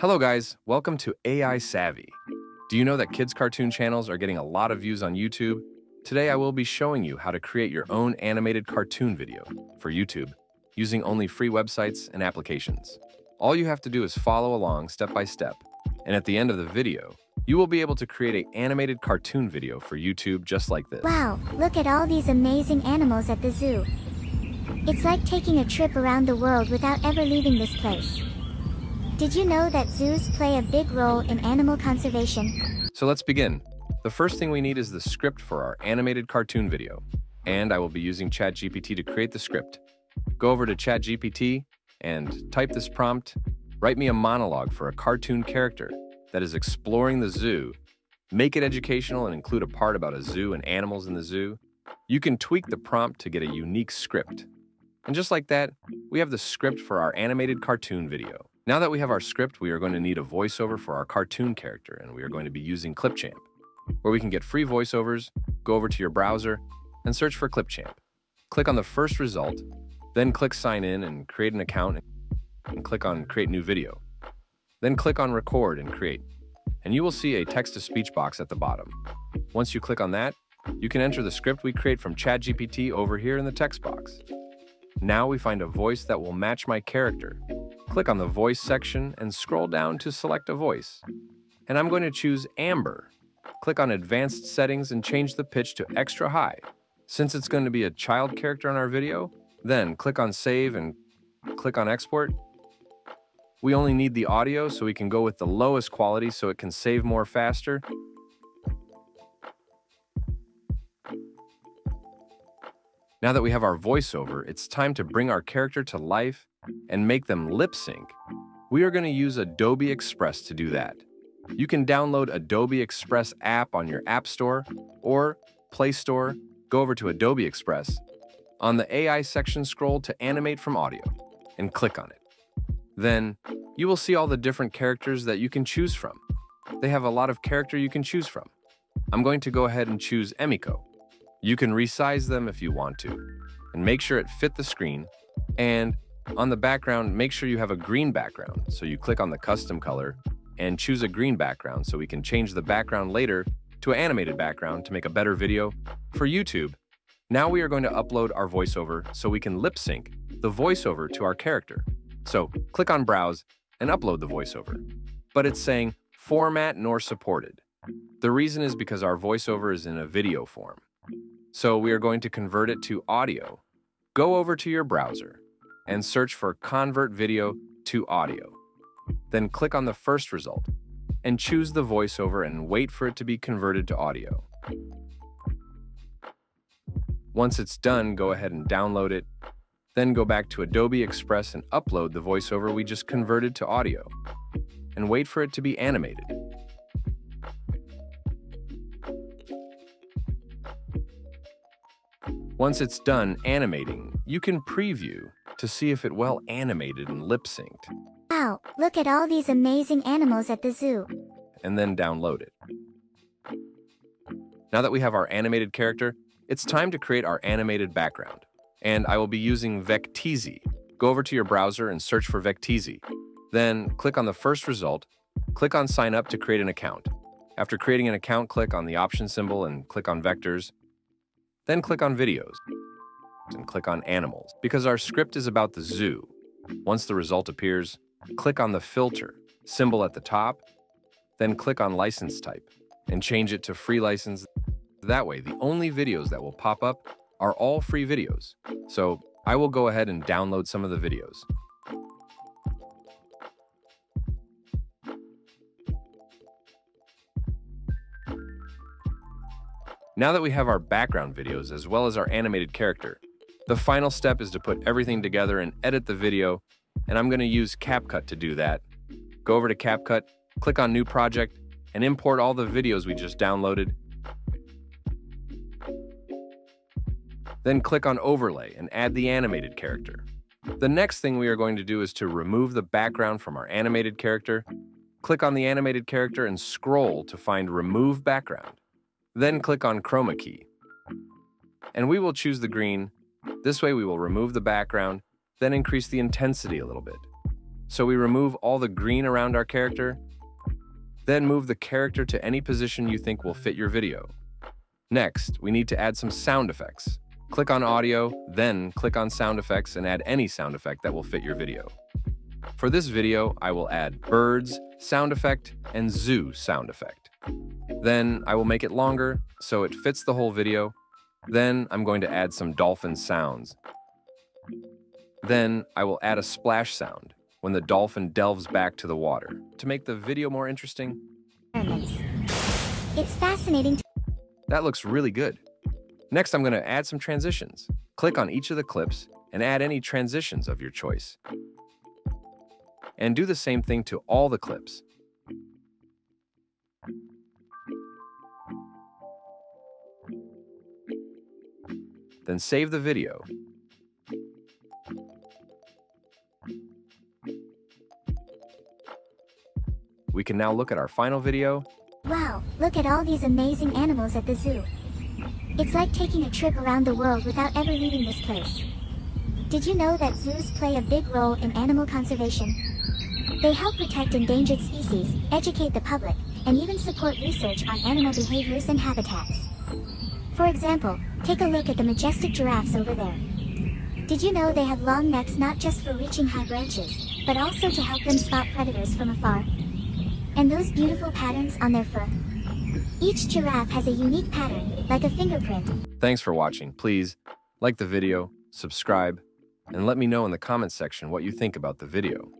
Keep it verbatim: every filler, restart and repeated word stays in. Hello guys, welcome to Ai Savvy. Do you know that kids' cartoon channels are getting a lot of views on YouTube? Today I will be showing you how to create your own animated cartoon video for YouTube using only free websites and applications. All you have to do is follow along step by step, and at the end of the video, you will be able to create an animated cartoon video for YouTube just like this. Wow, look at all these amazing animals at the zoo. It's like taking a trip around the world without ever leaving this place. Did you know that zoos play a big role in animal conservation? So let's begin. The first thing we need is the script for our animated cartoon video, and I will be using ChatGPT to create the script. Go over to ChatGPT and type this prompt, write me a monologue for a cartoon character that is exploring the zoo, make it educational and include a part about a zoo and animals in the zoo. You can tweak the prompt to get a unique script. And just like that, we have the script for our animated cartoon video. Now that we have our script, we are going to need a voiceover for our cartoon character, and we are going to be using Clipchamp, where we can get free voiceovers. Go over to your browser and search for Clipchamp. Click on the first result, then click sign in and create an account, and click on create new video. Then click on record and create, and you will see a text-to-speech box at the bottom. Once you click on that, you can enter the script we create from ChatGPT over here in the text box. Now we find a voice that will match my character. Click on the voice section and scroll down to select a voice. And I'm going to choose Amber. Click on advanced settings and change the pitch to extra high. Since it's going to be a child character on our video, then click on save and click on export. We only need the audio, so we can go with the lowest quality so it can save more faster. Now that we have our voiceover, it's time to bring our character to life and make them lip sync. We are going to use Adobe Express to do that. You can download Adobe Express app on your App Store or Play Store. Go over to Adobe Express. On the A I section, scroll to animate from audio and click on it. Then you will see all the different characters that you can choose from. They have a lot of character you can choose from. I'm going to go ahead and choose Emiko. You can resize them if you want to, and make sure it fit the screen. And on the background, make sure you have a green background. So you click on the custom color and choose a green background so we can change the background later to an animated background to make a better video for YouTube. Now we are going to upload our voiceover so we can lip sync the voiceover to our character. So click on browse and upload the voiceover, but it's saying format nor supported. The reason is because our voiceover is in a video form. So we are going to convert it to audio. Go over to your browser and search for convert video to audio. Then click on the first result and choose the voiceover and wait for it to be converted to audio. Once it's done, go ahead and download it. Then go back to Adobe Express and upload the voiceover we just converted to audio and wait for it to be animated. Once it's done animating, you can preview to see if it well animated and lip-synced. Wow, look at all these amazing animals at the zoo. And then download it. Now that we have our animated character, it's time to create our animated background. And I will be using Vecteezy. Go over to your browser and search for Vecteezy. Then click on the first result, click on sign up to create an account. After creating an account, click on the option symbol and click on vectors. Then click on videos and click on animals because our script is about the zoo. Once the result appears, click on the filter symbol at the top, then click on license type and change it to free license. That way, the only videos that will pop up are all free videos. So I will go ahead and download some of the videos. Now that we have our background videos as well as our animated character, the final step is to put everything together and edit the video, and I'm going to use CapCut to do that. Go over to CapCut, click on New Project, and import all the videos we just downloaded. Then click on Overlay and add the animated character. The next thing we are going to do is to remove the background from our animated character. Click on the animated character and scroll to find Remove Background. Then click on Chroma Key, and we will choose the green. This way we will remove the background, then increase the intensity a little bit. So we remove all the green around our character, then move the character to any position you think will fit your video. Next, we need to add some sound effects. Click on audio, then click on sound effects and add any sound effect that will fit your video. For this video, I will add birds sound effect and zoo sound effect. Then I will make it longer so it fits the whole video. Then I'm going to add some dolphin sounds. Then I will add a splash sound when the dolphin delves back to the water to make the video more interesting. It's fascinating. That looks really good. Next, I'm going to add some transitions. Click on each of the clips and add any transitions of your choice. And do the same thing to all the clips. Then save the video. We can now look at our final video. Wow, look at all these amazing animals at the zoo. It's like taking a trip around the world without ever leaving this place. Did you know that zoos play a big role in animal conservation? They help protect endangered species, educate the public, and even support research on animal behaviors and habitats. For example, take a look at the majestic giraffes over there. Did you know they have long necks not just for reaching high branches, but also to help them spot predators from afar? And those beautiful patterns on their fur. Each giraffe has a unique pattern, like a fingerprint. Thanks for watching. Please like the video, subscribe, and let me know in the comments section what you think about the video.